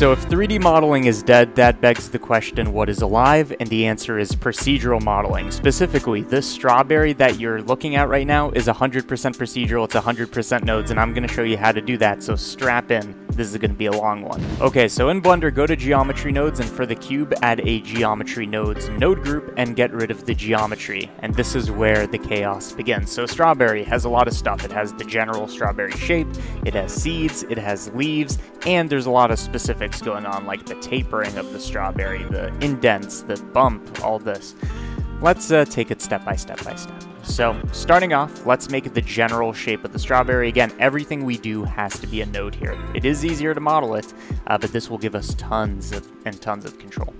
So if 3D modeling is dead, that begs the question, what is alive? And the answer is procedural modeling. Specifically, this strawberry that you're looking at right now is 100% procedural, it's 100% nodes, and I'm gonna show you how to do that, so strap in. This is gonna be a long one. Okay, so in Blender, go to Geometry Nodes, and for the cube, add a Geometry Nodes node group and get rid of the geometry. And this is where the chaos begins. So strawberry has a lot of stuff. It has the general strawberry shape, it has seeds, it has leaves, and there's a lot of specifics going on, like the tapering of the strawberry, the indents, the bump, all this. Let's take it step by step by step. So starting off, let's make the general shape of the strawberry. Again, everything we do has to be a node here. It is easier to model it, but this will give us tons of control.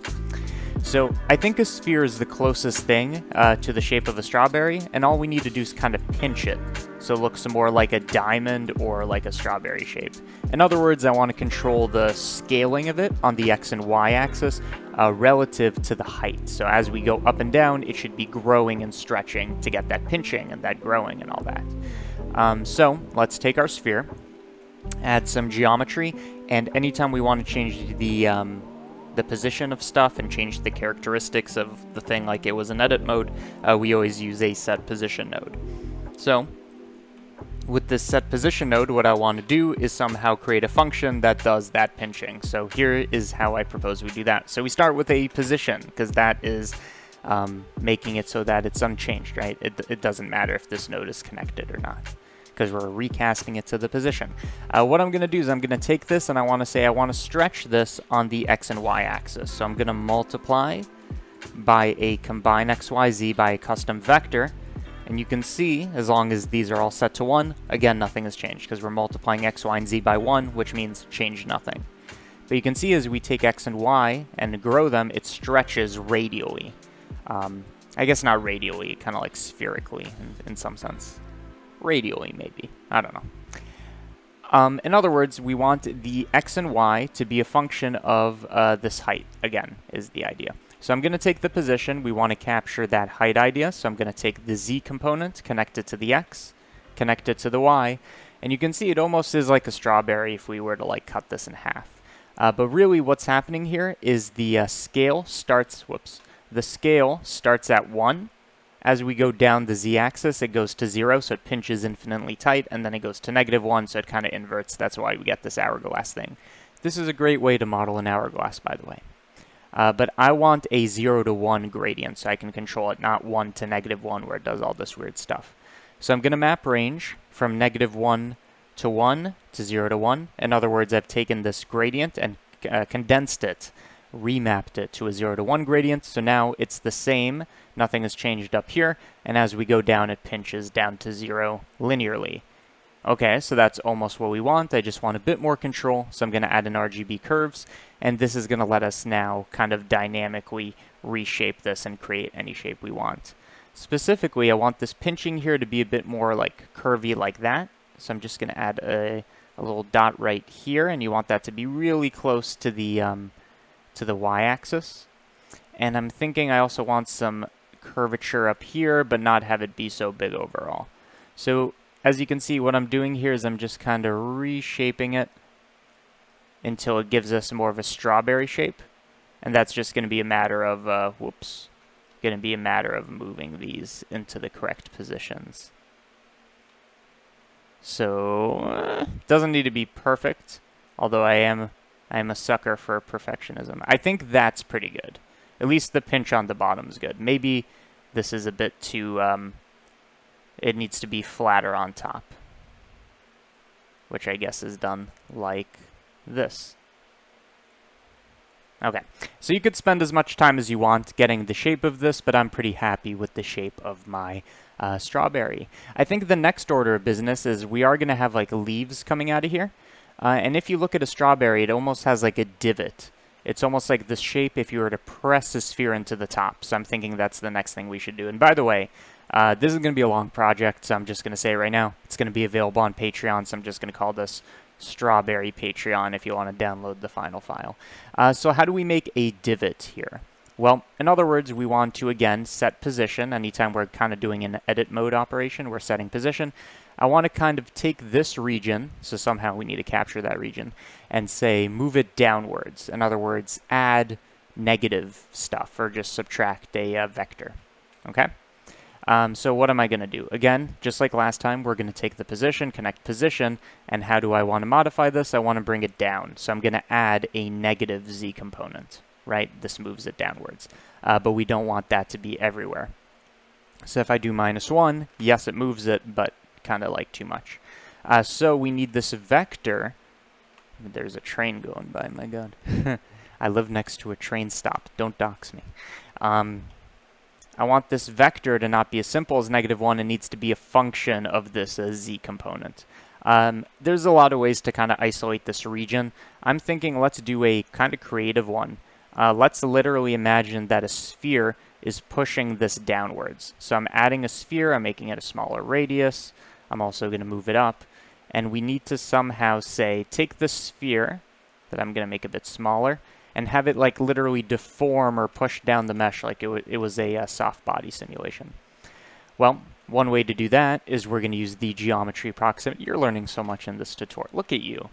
So I think a sphere is the closest thing to the shape of a strawberry, and all we need to do is kind of pinch it. So it looks more like a diamond or like a strawberry shape. In other words, I want to control the scaling of it on the X and Y axis relative to the height. So as we go up and down, it should be growing and stretching to get that pinching and that growing and all that. So let's take our sphere, add some geometry, and anytime we want to change the position of stuff and change the characteristics of the thing like it was in edit mode, we always use a set position node. So with this set position node, what I want to do is somehow create a function that does that pinching. So here is how I propose we do that. So we start with a position, because that is making it so that it's unchanged, right? It doesn't matter if this node is connected or not, because we're recasting it to the position. What I'm going to do is I'm going to take this and I want to say I want to stretch this on the X and Y axis. So I'm going to multiply by a combine XYZ by a custom vector. And you can see, as long as these are all set to 1, again, nothing has changed because we're multiplying X, Y, and Z by 1, which means change nothing. But you can see as we take X and Y and grow them, it stretches radially. I guess not radially, kind of like spherically in some sense. Radially, maybe. I don't know. In other words, we want the X and Y to be a function of this height, again, is the idea. So I'm going to take the position. We want to capture that height idea. So I'm going to take the Z component, connect it to the X, connect it to the Y. And you can see it almost is like a strawberry if we were to like cut this in half. But really what's happening here is the scale starts at 1. As we go down the Z axis, it goes to 0. So it pinches infinitely tight, and then it goes to -1. So it kind of inverts. That's why we get this hourglass thing. This is a great way to model an hourglass, by the way. But I want a 0 to 1 gradient so I can control it, not 1 to -1 where it does all this weird stuff. So I'm going to map range from -1 to 1 to 0 to 1. In other words, I've taken this gradient and condensed it, remapped it to a 0 to 1 gradient. So now it's the same. Nothing has changed up here. And as we go down, it pinches down to 0 linearly. Okay, so that's almost what we want. I just want a bit more control, so I'm going to add an RGB curves, and this is going to let us now kind of dynamically reshape this and create any shape we want. Specifically, I want this pinching here to be a bit more like curvy like that, so I'm just going to add a little dot right here, and you want that to be really close to the y-axis. And I'm thinking I also want some curvature up here, but not have it be so big overall. So as you can see, what I'm doing here is I'm just kind of reshaping it until it gives us more of a strawberry shape. And that's just going to be a matter of, going to be a matter of moving these into the correct positions. So, doesn't need to be perfect, although I am a sucker for perfectionism. I think that's pretty good. At least the pinch on the bottom is good. Maybe this is a bit too, it needs to be flatter on top, which I guess is done like this. Okay, so you could spend as much time as you want getting the shape of this, but I'm pretty happy with the shape of my strawberry. I think the next order of business is we are going to have like leaves coming out of here. And if you look at a strawberry, it almost has like a divot. It's almost like this shape if you were to press a sphere into the top. So I'm thinking that's the next thing we should do. And by the way, this is going to be a long project, so I'm just going to say right now, it's going to be available on Patreon, so I'm just going to call this Strawberry Patreon if you want to download the final file. So how do we make a divot here? Well, in other words, we want to, again, set position. Anytime we're kind of doing an edit mode operation, we're setting position. I want to kind of take this region, so somehow we need to capture that region, and say move it downwards. In other words, add negative stuff or just subtract a vector, okay? So what am I going to do? Again, just like last time, we're going to take the position, connect position, and how do I want to modify this? I want to bring it down, so I'm going to add a negative Z component. Right? This moves it downwards, but we don't want that to be everywhere. So if I do -1, yes, it moves it, but kind of like too much. So we need this vector. There's a train going by, my God. I live next to a train stop. Don't dox me. I want this vector to not be as simple as -1. It needs to be a function of this Z component. There's a lot of ways to kind of isolate this region. I'm thinking let's do a kind of creative one. Let's literally imagine that a sphere is pushing this downwards. So I'm adding a sphere, I'm making it a smaller radius, I'm also going to move it up, and we need to somehow say, take this sphere that I'm going to make a bit smaller, and have it like literally deform or push down the mesh like it was a soft body simulation. Well, one way to do that is we're going to use the geometry proximity. You're learning so much in this tutorial. Look at you.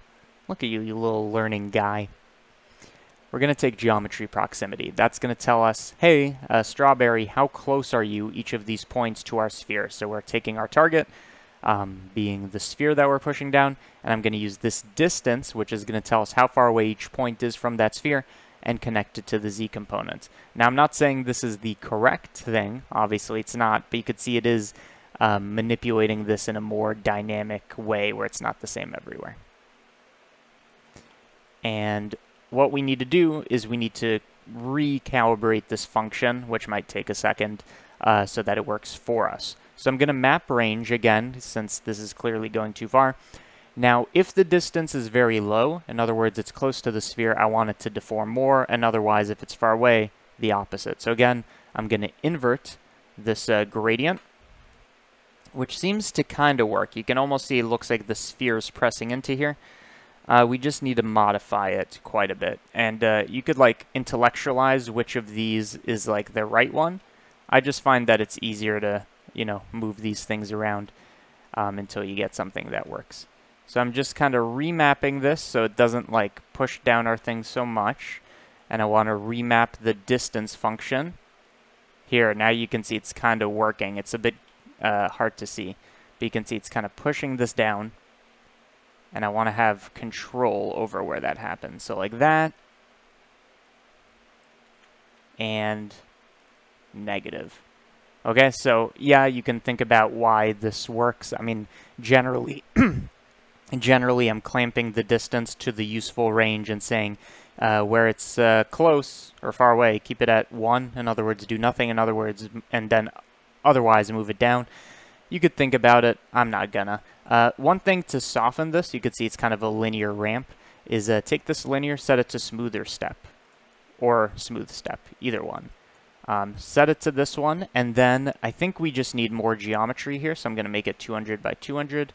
Look at you, you little learning guy. We're going to take geometry proximity. That's going to tell us, hey, strawberry, how close are you, each of these points, to our sphere? So we're taking our target, being the sphere that we're pushing down, and I'm going to use this distance, which is going to tell us how far away each point is from that sphere, and connect it to the Z component. Now, I'm not saying this is the correct thing. Obviously, it's not, but you could see it is manipulating this in a more dynamic way where it's not the same everywhere. And what we need to do is we need to recalibrate this function, which might take a second, so that it works for us. So I'm going to map range again, since this is clearly going too far. Now, if the distance is very low, in other words, it's close to the sphere, I want it to deform more, and otherwise, if it's far away, the opposite. So again, I'm going to invert this gradient, which seems to kind of work. You can almost see it looks like the sphere is pressing into here. We just need to modify it quite a bit. And you could like intellectualize which of these is like the right one. I just find that it's easier to, you know, move these things around until you get something that works. So I'm just kind of remapping this so it doesn't like push down our thing so much. And I want to remap the distance function. Here, now you can see it's kind of working. It's a bit hard to see, but you can see it's kind of pushing this down. And I want to have control over where that happens. So like that. And negative. Okay, so yeah, you can think about why this works. I mean, generally I'm clamping the distance to the useful range and saying where it's close or far away, keep it at 1. In other words, do nothing. In other words, and then otherwise move it down. You could think about it. I'm not gonna. One thing to soften this, you could see it's kind of a linear ramp, is take this linear, set it to smoother step or smooth step, either one. Set it to this one, and then I think we just need more geometry here, so I'm going to make it 200 by 200.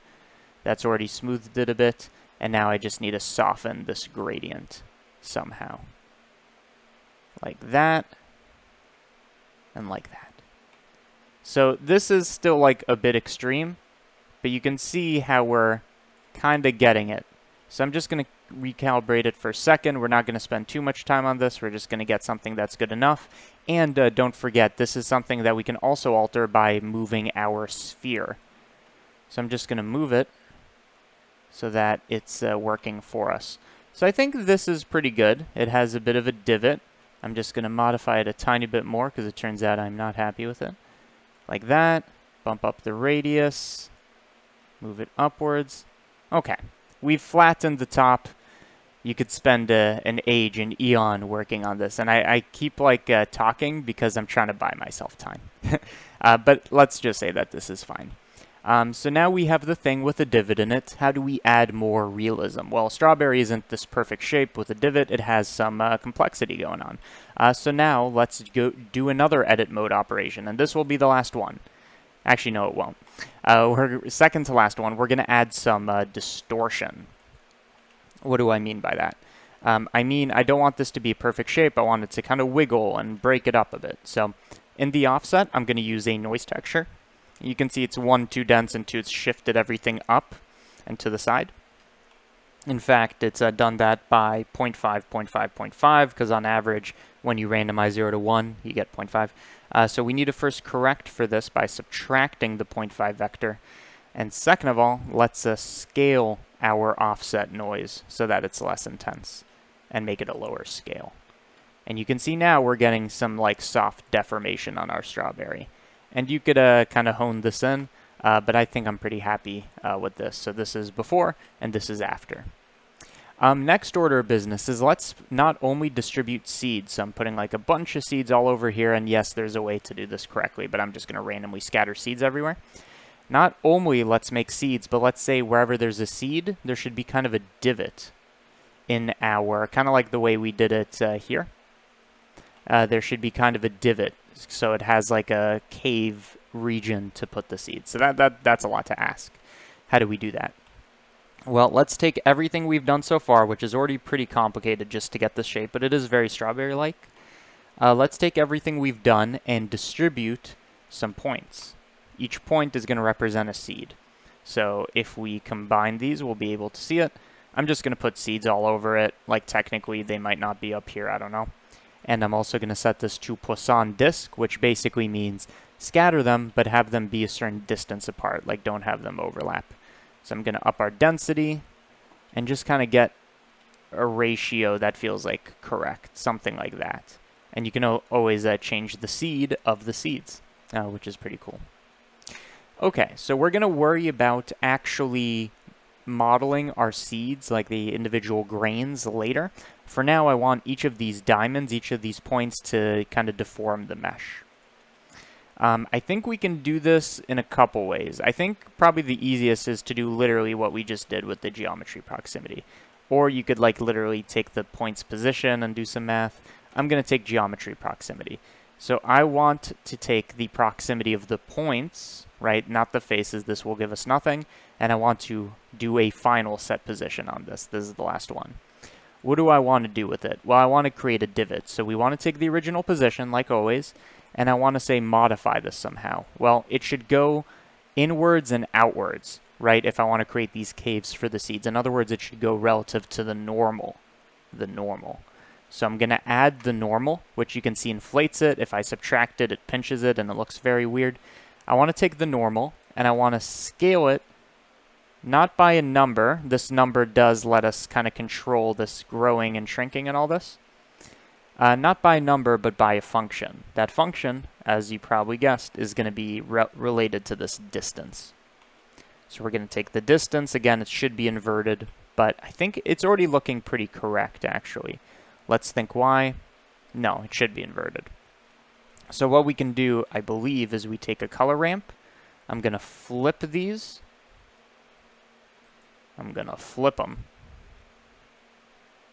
That's already smoothed it a bit, and now I just need to soften this gradient somehow. Like that, and like that. So this is still like a bit extreme, but you can see how we're kind of getting it. So I'm just going to recalibrate it for a second. We're not going to spend too much time on this. We're just going to get something that's good enough. And don't forget, this is something that we can also alter by moving our sphere. So I'm just going to move it so that it's working for us. So I think this is pretty good. It has a bit of a divot. I'm just going to modify it a tiny bit more because it turns out I'm not happy with it. Like that. Bump up the radius. Move it upwards. Okay, we've flattened the top. You could spend an age, an eon working on this. And I keep like talking because I'm trying to buy myself time. But let's just say that this is fine. So now we have the thing with a divot in it. How do we add more realism? Well, strawberry isn't this perfect shape with a divot. It has some complexity going on. So now let's go do another edit mode operation. And this will be the last one. Actually, no, it won't. Second to last one, we're going to add some distortion. What do I mean by that? I mean, I don't want this to be a perfect shape. I want it to kind of wiggle and break it up a bit. So in the offset, I'm going to use a noise texture. You can see it's one, too dense, and two, it's shifted everything up and to the side. In fact, it's done that by 0.5, 0.5, 0.5, because on average, when you randomize 0 to 1, you get 0.5. So we need to first correct for this by subtracting the 0.5 vector. And second of all, let's scale our offset noise so that it's less intense and make it a lower scale. And you can see now we're getting some like soft deformation on our strawberry. And you could kind of hone this in, but I think I'm pretty happy with this. So this is before and this is after. Next order of business is let's not only distribute seeds. So I'm putting like a bunch of seeds all over here. And yes, there's a way to do this correctly, but I'm just going to randomly scatter seeds everywhere. Not only let's make seeds, but let's say wherever there's a seed, there should be kind of a divot in our, kind of like the way we did it here. There should be kind of a divot. So it has like a cave region to put the seed. So that's a lot to ask. How do we do that? Well, let's take everything we've done so far, which is already pretty complicated just to get this shape, but it is very strawberry-like. Let's take everything we've done and distribute some points. Each point is going to represent a seed. So if we combine these, we'll be able to see it. I'm just going to put seeds all over it. Like technically, they might not be up here. I don't know. And I'm also going to set this to Poisson disk, which basically means scatter them, but have them be a certain distance apart. Like don't have them overlap. So I'm going to up our density and just kind of get a ratio that feels like correct. Something like that. And you can always change the seed of the seeds, which is pretty cool. Okay, so we're going to worry about actually modeling our seeds, like the individual grains, later. For now, I want each of these diamonds, each of these points, to kind of deform the mesh. I think we can do this in a couple ways. I think probably the easiest is to do literally what we just did with the geometry proximity. Or you could like literally take the point's position and do some math. I'm going to take geometry proximity. So I want to take the proximity of the points, right? Not the faces. This will give us nothing. And I want to do a final set position on this. This is the last one. What do I want to do with it? Well, I want to create a divot. So we want to take the original position, like always. And I want to say modify this somehow. Well, it should go inwards and outwards, right? If I want to create these caves for the seeds. In other words, it should go relative to the normal. So I'm going to add the normal, which you can see inflates it. If I subtract it, it pinches it, and it looks very weird. I want to take the normal, and I want to scale it, not by a number. This number does let us kind of control this growing and shrinking and all this. Not by a number, but by a function. That function, as you probably guessed, is going to be related to this distance. So we're going to take the distance. Again, it should be inverted, but I think it's already looking pretty correct, actually. Let's think why. No, it should be inverted. So what we can do, I believe, is we take a color ramp. I'm going to flip these. I'm going to flip them.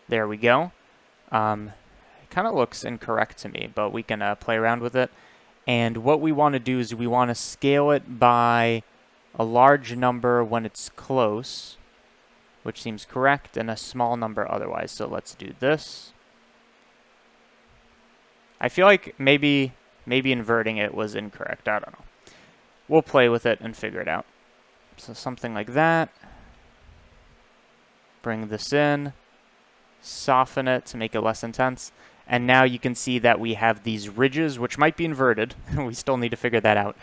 There we go. It kind of looks incorrect to me, but we can play around with it. And what we want to do is we want to scale it by a large number when it's close, which seems correct, and a small number otherwise. So let's do this. I feel like maybe inverting it was incorrect. I don't know. We'll play with it and figure it out. So something like that. Bring this in. Soften it to make it less intense. And now you can see that we have these ridges, which might be inverted. We still need to figure that out.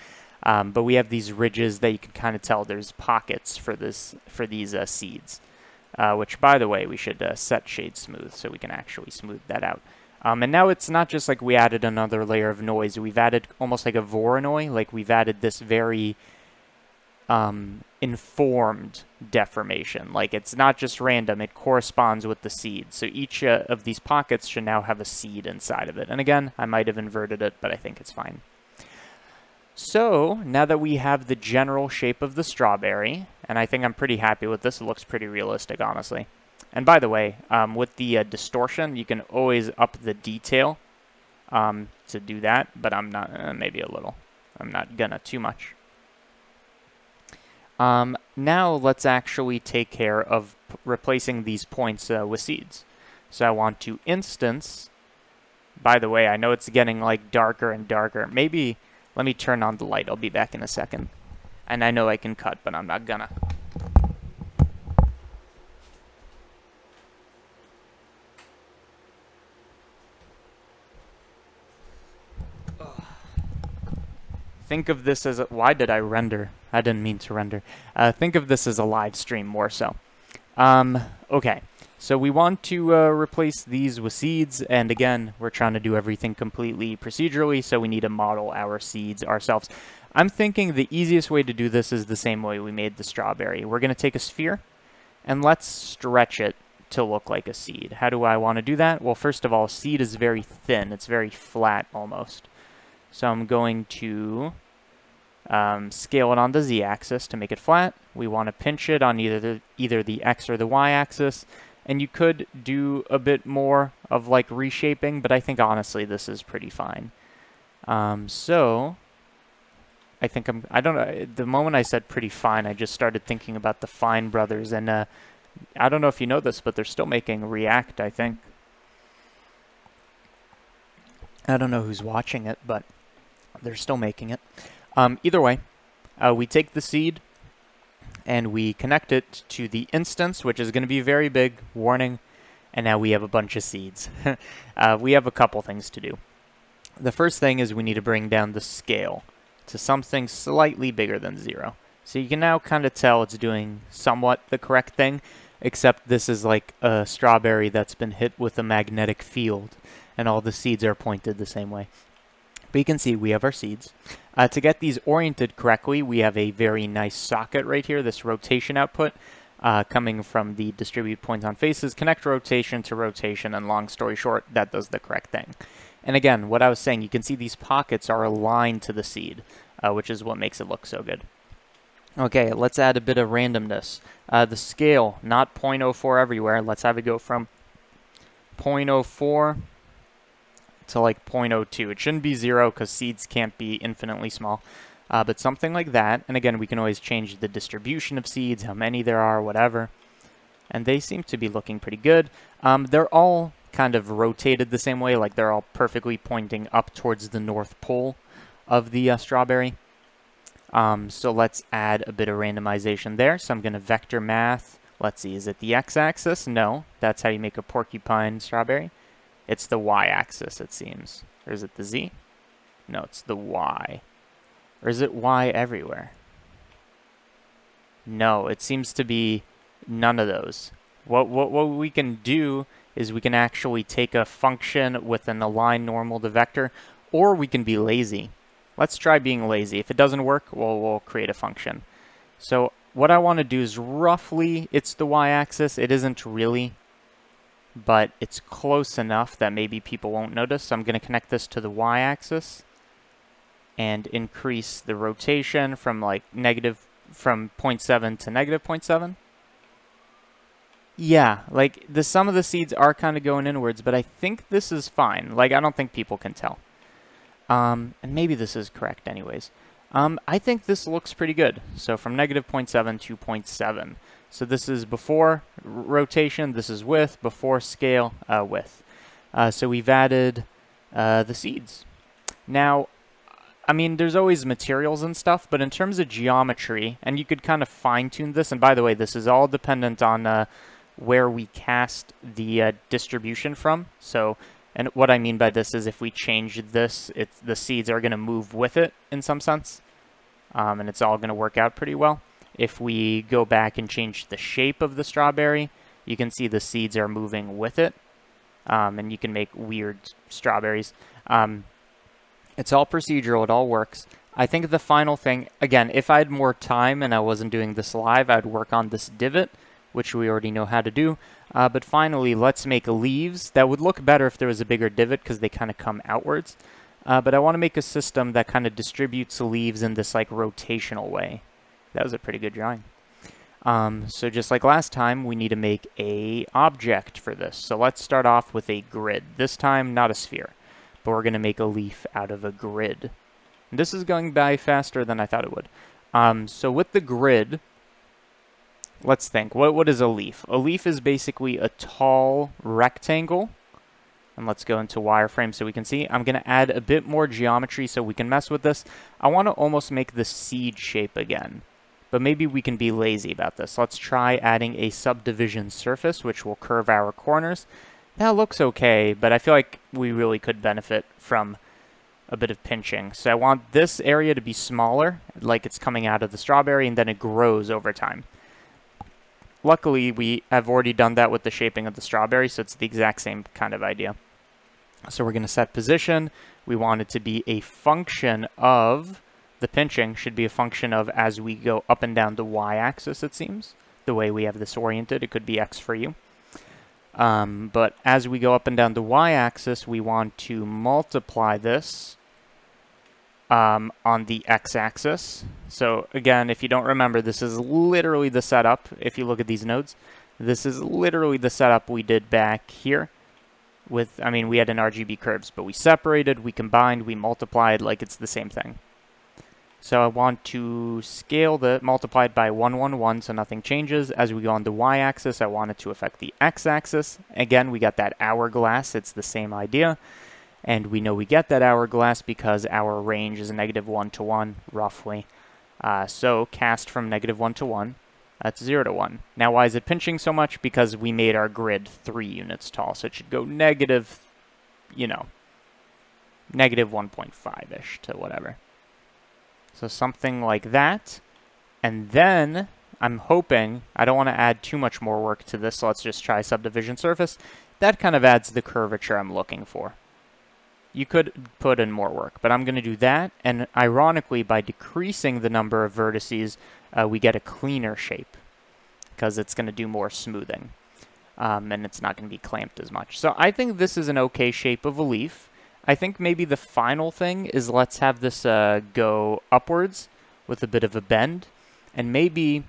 But we have these ridges that you can kind of tell there's pockets for this, for these seeds. Which, by the way, we should set shade smooth so we can actually smooth that out. And now it's not just like we added another layer of noise. We've added almost like a Voronoi. Like we've added this very informed deformation. Like it's not just random. It corresponds with the seed. So each of these pockets should now have a seed inside of it. And again, I might have inverted it, but I think it's fine. So now that we have the general shape of the strawberry, and I think I'm pretty happy with this. It looks pretty realistic, honestly. And by the way, with the distortion, you can always up the detail to do that, but I'm not, maybe a little. I'm not gonna too much. Now let's actually take care of replacing these points with seeds. So I want to instance. By the way, I know it's getting like darker and darker. Maybe let me turn on the light. I'll be back in a second. And I know I can cut, but I'm not gonna. Think of this as a, why did I render? I didn't mean to render. Think of this as a live stream more so. Okay, so we want to replace these with seeds, and again, we're trying to do everything completely procedurally, so we need to model our seeds ourselves. I'm thinking the easiest way to do this is the same way we made the strawberry. We're gonna take a sphere, and let's stretch it to look like a seed. How do I wanna do that? Well, first of all, seed is very thin. It's very flat almost. So I'm going to scale it on the z-axis to make it flat. We want to pinch it on either the x or the y-axis. And you could do a bit more of like reshaping, but I think honestly this is pretty fine. So I think I don't know, the moment I said pretty fine, I just started thinking about the Fine Brothers. And I don't know if you know this, but they're still making React, I think. I don't know who's watching it, but they're still making it. Either way, we take the seed and we connect it to the instance, which is going to be very big, warning, and now we have a bunch of seeds. We have a couple things to do. The first thing is we need to bring down the scale to something slightly bigger than 0. So you can now kind of tell it's doing somewhat the correct thing, except this is like a strawberry that's been hit with a magnetic field, and all the seeds are pointed the same way. But you can see we have our seeds. To get these oriented correctly, we have a very nice socket right here, this rotation output coming from the distribute points on faces, connect rotation to rotation, and long story short, that does the correct thing. And again, what I was saying, you can see these pockets are aligned to the seed, which is what makes it look so good. Okay, let's add a bit of randomness. The scale, not 0.04 everywhere. Let's have it go from 0.04 to like 0.02. It shouldn't be 0 because seeds can't be infinitely small, but something like that. And again, we can always change the distribution of seeds, how many there are, whatever. And they seem to be looking pretty good. They're all kind of rotated the same way, like they're all perfectly pointing up towards the North Pole of the strawberry. So let's add a bit of randomization there. So I'm gonna vector math. Let's see, is it the x-axis? No, that's how you make a porcupine strawberry. It's the y-axis, it seems. Or is it the z? No, it's the y. Or is it y everywhere? No, it seems to be none of those. What we can do is we can actually take a function with an align normal to vector, or we can be lazy. Let's try being lazy. If it doesn't work, we'll create a function. So what I want to do is roughly, it's the y-axis. It isn't really, but it's close enough that maybe people won't notice. So I'm going to connect this to the y-axis and increase the rotation from like from 0.7 to negative 0.7. Yeah, like some of the seeds are kind of going inwards, but I think this is fine. Like I don't think people can tell. And maybe this is correct anyways. I think this looks pretty good. So from negative 0.7 to 0.7. So this is before rotation, this is with, before scale, with. So we've added the seeds. Now, I mean, there's always materials and stuff, but in terms of geometry, and you could kind of fine tune this, and by the way, this is all dependent on where we cast the distribution from. So, and what I mean by this is if we change this, the seeds are gonna move with it in some sense, and it's all gonna work out pretty well. If we go back and change the shape of the strawberry, you can see the seeds are moving with it, and you can make weird strawberries. It's all procedural, it all works. I think the final thing, again, if I had more time and I wasn't doing this live, I'd work on this divot, which we already know how to do. But finally, let's make leaves. That would look better if there was a bigger divot because they kind of come outwards. But I want to make a system that kind of distributes leaves in this like rotational way. That was a pretty good drawing. So just like last time, we need to make a object for this. So let's start off with a grid. This time, not a sphere, but we're gonna make a leaf out of a grid. And this is going by faster than I thought it would. So with the grid, Let's think. What is a leaf? A leaf is basically a tall rectangle. And let's go into wireframe so we can see. I'm going to add a bit more geometry so we can mess with this. I want to almost make the seed shape again. But maybe we can be lazy about this. Let's try adding a subdivision surface, which will curve our corners. That looks okay, but I feel like we really could benefit from a bit of pinching. So I want this area to be smaller, like it's coming out of the strawberry, and then it grows over time. Luckily, we have already done that with the shaping of the strawberry, so it's the exact same kind of idea. So we're going to set position. We want it to be a function of... the pinching should be a function of as we go up and down the y-axis, it seems. The way we have this oriented, it could be x for you. But as we go up and down the y-axis, we want to multiply this on the x-axis. So again, if you don't remember, this is literally the setup. If you look at these nodes, this is literally the setup we did back here. With, I mean, we had an RGB curves, but we separated, we combined, we multiplied, like it's the same thing. So I want to scale the multiplied by 1, 1, 1, so nothing changes. As we go on the y-axis, I want it to affect the x-axis. Again, we got that hourglass. It's the same idea. And we know we get that hourglass because our range is -1 to 1, roughly. So cast from -1 to 1, that's 0 to 1. Now, why is it pinching so much? Because we made our grid 3 units tall. So it should go negative, you know, -1.5-ish to whatever. So something like that. And then I'm hoping, I don't want to add too much more work to this, so let's just try subdivision surface. That kind of adds the curvature I'm looking for. You could put in more work, but I'm going to do that. And ironically, by decreasing the number of vertices, we get a cleaner shape because it's going to do more smoothing. And it's not going to be clamped as much. So I think this is an okay shape of a leaf. I think maybe the final thing is let's have this go upwards with a bit of a bend. And maybe...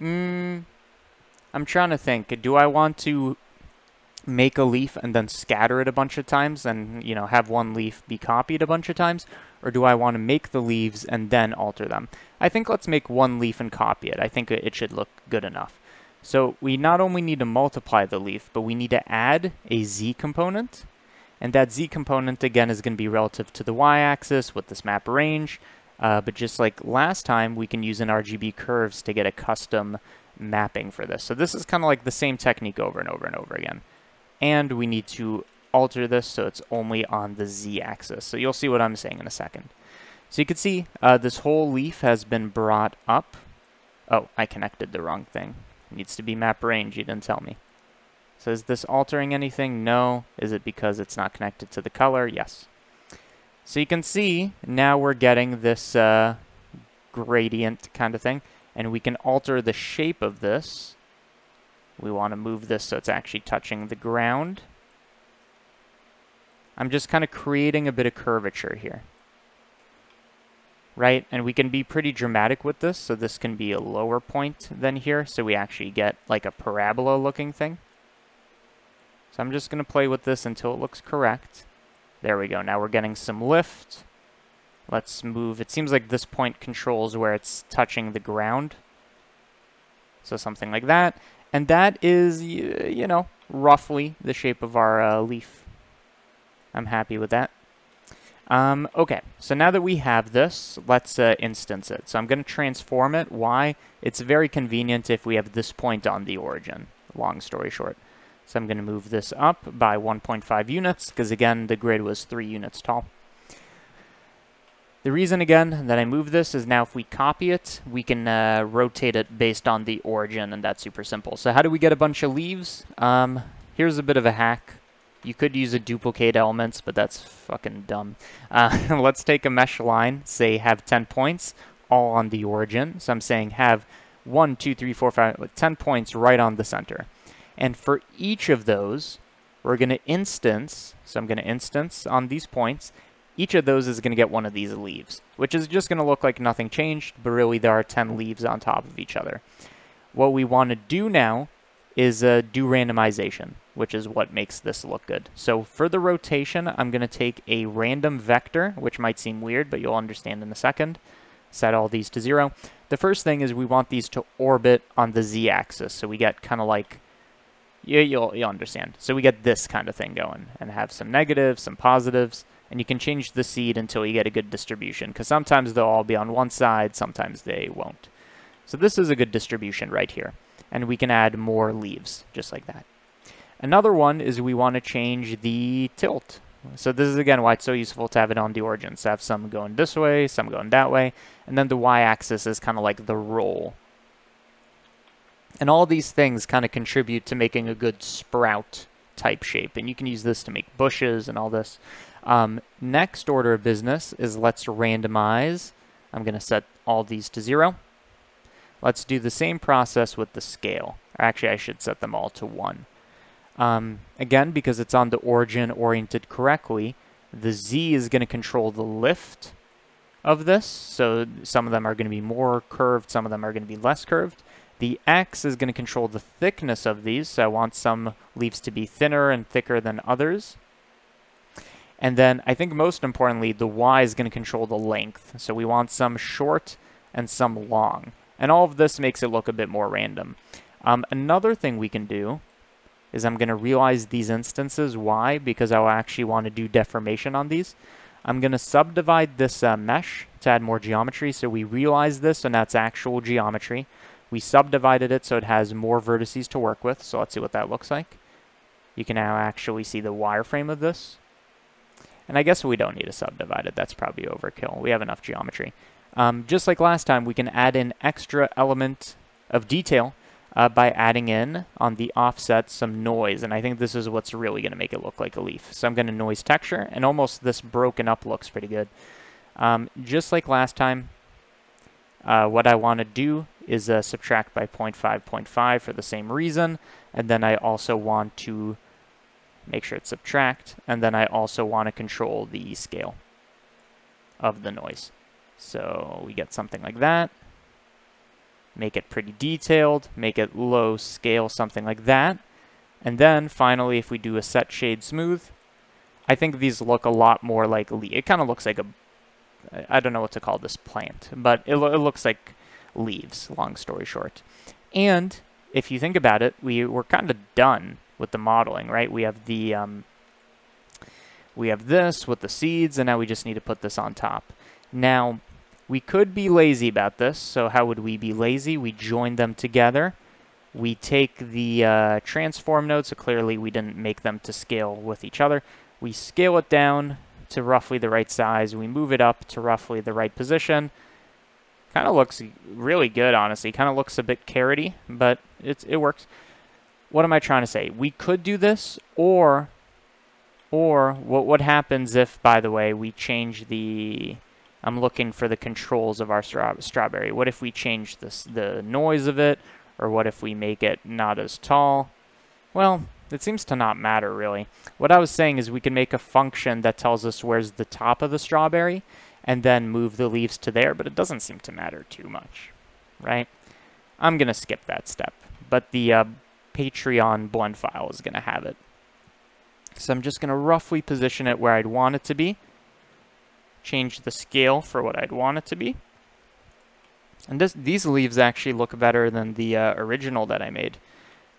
I'm trying to think. Do I want to make a leaf and then scatter it a bunch of times and, you know, have one leaf be copied a bunch of times? Or do I want to make the leaves and then alter them? I think let's make one leaf and copy it. I think it should look good enough. So we not only need to multiply the leaf, but we need to add a Z component. And that Z component, again, is going to be relative to the y-axis with this map range. But just like last time, we can use an RGB curves to get a custom mapping for this. So this is kind of like the same technique over and over and over again. And we need to alter this so it's only on the z-axis. So you'll see what I'm saying in a second. So you can see this whole leaf has been brought up. Oh, I connected the wrong thing. Needs to be map range, you didn't tell me. So is this altering anything? No. Is it because it's not connected to the color? Yes. So you can see now we're getting this gradient kind of thing, and we can alter the shape of this. We want to move this so it's actually touching the ground. I'm just kind of creating a bit of curvature here. Right? And we can be pretty dramatic with this. So this can be a lower point than here. So we actually get like a parabola looking thing. So I'm just going to play with this until it looks correct. There we go. Now we're getting some lift. Let's move. It seems like this point controls where it's touching the ground. So something like that. And that is, you know, roughly the shape of our leaf. I'm happy with that. Okay, so now that we have this, let's instance it. So I'm going to transform it. Why? It's very convenient if we have this point on the origin, long story short. So I'm going to move this up by 1.5 units, because again, the grid was 3 units tall. The reason, again, that I move this is now if we copy it, we can rotate it based on the origin, and that's super simple. So how do we get a bunch of leaves? Here's a bit of a hack. You could use a duplicate elements, but that's fucking dumb. Let's take a mesh line, say have 10 points, all on the origin. So I'm saying have 1, 2, 3, 4, 5, 10 points right on the center. And for each of those, we're going to instance. So I'm going to instance on these points. Each of those is going to get one of these leaves, which is just going to look like nothing changed, but really there are 10 leaves on top of each other. What we want to do now is do randomization, which is what makes this look good. So for the rotation, I'm going to take a random vector, which might seem weird, but you'll understand in a second. Set all these to 0. The first thing is we want these to orbit on the z-axis. So we get kind of like, you'll understand. So we get this kind of thing going and have some negatives, some positives, and you can change the seed until you get a good distribution, because sometimes they'll all be on one side, sometimes they won't. So this is a good distribution right here, and we can add more leaves just like that. Another one is we want to change the tilt. So this is again why it's so useful to have it on the origin. So have some going this way, some going that way, and then the y-axis is kind of like the roll. And all these things kind of contribute to making a good sprout type shape. And you can use this to make bushes and all this. Next order of business is let's randomize. I'm going to set all these to 0. Let's do the same process with the scale. Actually, I should set them all to 1. Again, because it's on the origin oriented correctly, the Z is going to control the lift of this. So some of them are going to be more curved, some of them are going to be less curved. The X is going to control the thickness of these. So I want some leaves to be thinner and thicker than others. And then I think most importantly, the Y is going to control the length. So we want some short and some long. And all of this makes it look a bit more random. Another thing we can do is I'm going to realize these instances. Why? Because I'll actually want to do deformation on these. I'm going to subdivide this mesh to add more geometry. So we realize this, and that's actual geometry. We subdivided it so it has more vertices to work with. So let's see what that looks like. You can now actually see the wireframe of this. And I guess we don't need to subdivide it. That's probably overkill. We have enough geometry. Just like last time, we can add an extra element of detail by adding in on the offset some noise. And I think this is what's really going to make it look like a leaf. So I'm going to noise texture, and almost this broken up looks pretty good. Just like last time, what I want to do is subtract by 0.5, 0.5 for the same reason. And then I also want to make sure it's subtract. And then I also want to control the scale of the noise. So we get something like that. Make it pretty detailed, make it low scale, something like that. And then finally, if we do a set shade smooth, I think these look a lot more like leaves. It kind of looks like a, I don't know what to call this plant, but it looks like leaves, long story short. And if you think about it, we're kind of done with the modeling, right? We have the, we have this with the seeds, and now we just need to put this on top. Now, we could be lazy about this. So how would we be lazy? We join them together. We take the transform node. So clearly we didn't make them to scale with each other. We scale it down to roughly the right size. We move it up to roughly the right position. Kind of looks really good, honestly. Kind of looks a bit carroty, but it works. What am I trying to say? We could do this, or what happens if, by the way, we change the... I'm looking for the controls of our strawberry. What if we change this, the noise of it? Or what if we make it not as tall? Well, it seems to not matter, really. What I was saying is we can make a function that tells us where's the top of the strawberry and then move the leaves to there, but it doesn't seem to matter too much, right? I'm going to skip that step, but the Patreon blend file is going to have it. So I'm just going to roughly position it where I'd want it to be. Change the scale for what I'd want it to be. And these leaves actually look better than the original that I made.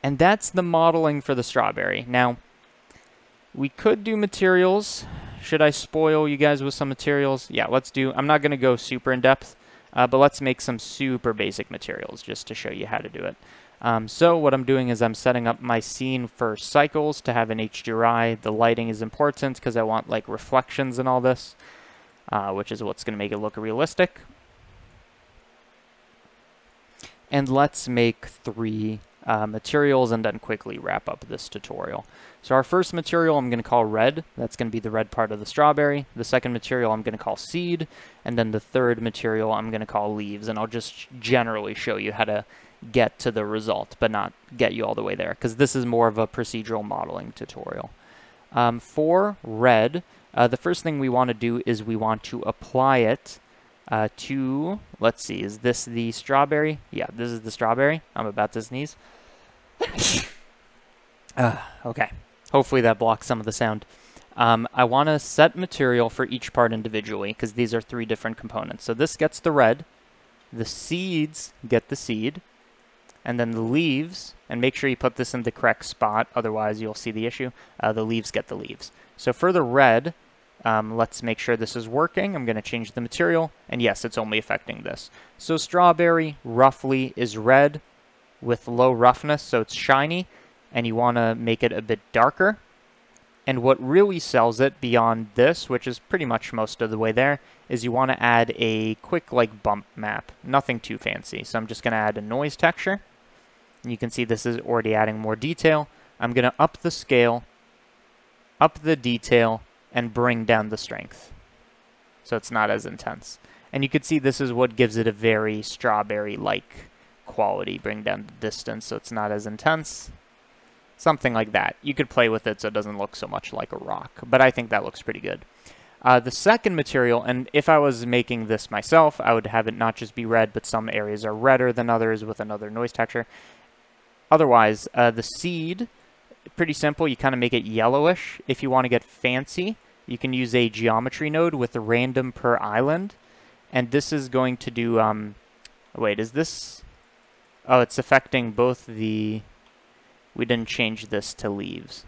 And that's the modeling for the strawberry. Now, we could do materials. Should I spoil you guys with some materials? Yeah, let's do. I'm not going to go super in depth, but let's make some super basic materials just to show you how to do it. So what I'm doing is I'm setting up my scene for Cycles to have an HDRI. The lighting is important because I want like reflections and all this. Which is what's going to make it look realistic. And let's make 3 materials and then quickly wrap up this tutorial. So our first material I'm going to call red. That's going to be the red part of the strawberry. The second material I'm going to call seed. And then the third material I'm going to call leaves. And I'll just generally show you how to get to the result, but not get you all the way there, because this is more of a procedural modeling tutorial. For red, the first thing we want to do is we want to apply it to, let's see, is this the strawberry? Yeah, this is the strawberry. I'm about to sneeze. Okay, hopefully that blocks some of the sound. I want to set material for each part individually because these are 3 different components. So this gets the red. The seeds get the seed, and then the leaves, and make sure you put this in the correct spot, otherwise you'll see the issue. The leaves get the leaves. So for the red, let's make sure this is working. I'm going to change the material, and yes, it's only affecting this. So strawberry roughly is red with low roughness, so it's shiny, and you want to make it a bit darker. And what really sells it beyond this, which is pretty much most of the way there, is you want to add a quick like bump map. Nothing too fancy. So I'm just going to add a noise texture. And you can see this is already adding more detail. I'm going to up the scale, up the detail, and bring down the strength. So it's not as intense. And you can see this is what gives it a very strawberry-like quality. Bring down the distance so it's not as intense. Something like that. You could play with it so it doesn't look so much like a rock, but I think that looks pretty good. The second material, and if I was making this myself, I would have it not just be red, but some areas are redder than others with another noise texture. Otherwise, the seed, pretty simple. You kind of make it yellowish. If you want to get fancy, you can use a geometry node with random per island. And this is going to do, wait, is this? Oh, it's affecting both the... We didn't change this to leaves.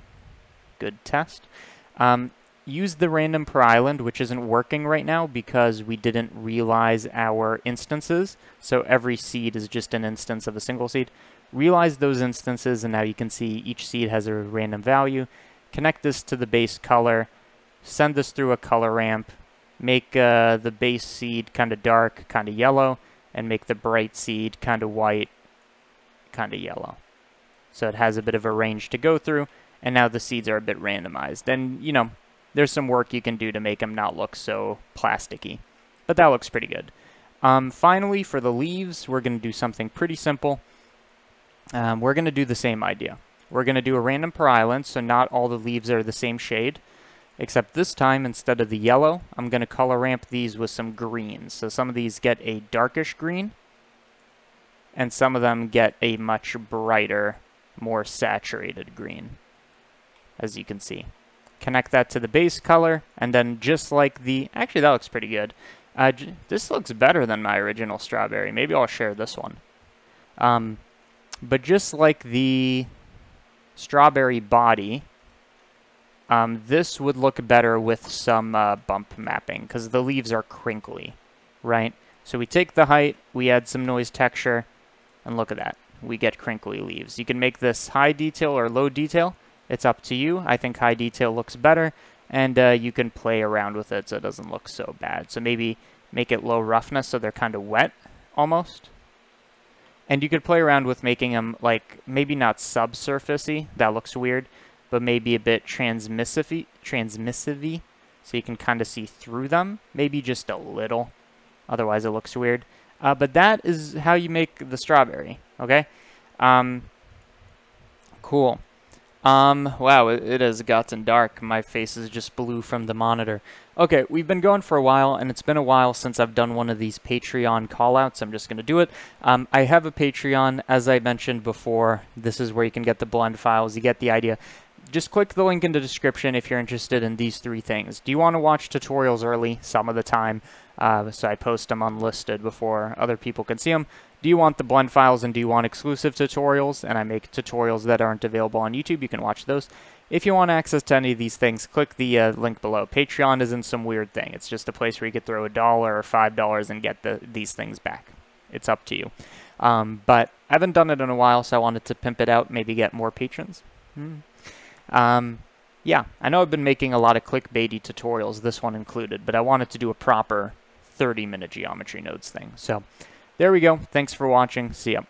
Good test. Use the random per island, which isn't working right now because we didn't realize our instances. So every seed is just an instance of a single seed. Realize those instances, and now you can see each seed has a random value. Connect this to the base color. Send this through a color ramp. Make the base seed kind of dark, kind of yellow, and make the bright seed kind of white, kind of yellow. So it has a bit of a range to go through, and now the seeds are a bit randomized. And, you know, there's some work you can do to make them not look so plasticky, but that looks pretty good. Finally, for the leaves, we're going to do something pretty simple. We're going to do the same idea. We're going to do a random per island, so not all the leaves are the same shade, except this time, instead of the yellow, I'm going to color ramp these with some greens. So some of these get a darkish green, and some of them get a much brighter, more saturated green, as you can see. Connect that to the base color, and then just like the... Actually, that looks pretty good. This looks better than my original strawberry. Maybe I'll share this one. But just like the strawberry body, this would look better with some bump mapping, because the leaves are crinkly, right? So we take the height, we add some noise texture, and look at that. We get crinkly leaves. You can make this high detail or low detail. It's up to you. I think high detail looks better, and you can play around with it so it doesn't look so bad. So maybe make it low roughness so they're kind of wet almost. And you could play around with making them like maybe not subsurface-y. That looks weird, but maybe a bit transmissive-y, so you can kind of see through them. Maybe just a little. Otherwise, it looks weird. But that is how you make the strawberry. Okay, cool. Wow, it has gotten dark. My face is just blue from the monitor. Okay, we've been going for a while, and it's been a while since I've done one of these Patreon callouts. I'm just going to do it. I have a Patreon, as I mentioned before. This is where you can get the blend files. You get the idea. Just click the link in the description if you're interested in these three things. Do you want to watch tutorials early? Some of the time. So I post them unlisted before other people can see them. Do you want the blend files, and do you want exclusive tutorials? And I make tutorials that aren't available on YouTube. You can watch those. If you want access to any of these things, click the link below. Patreon isn't some weird thing. It's just a place where you could throw $1 or $5 and get these things back. It's up to you. But I haven't done it in a while, so I wanted to pimp it out, maybe get more patrons. Yeah, I know I've been making a lot of clickbaity tutorials, this one included, but I wanted to do a proper 30-minute Geometry Nodes thing. So there we go. Thanks for watching. See ya.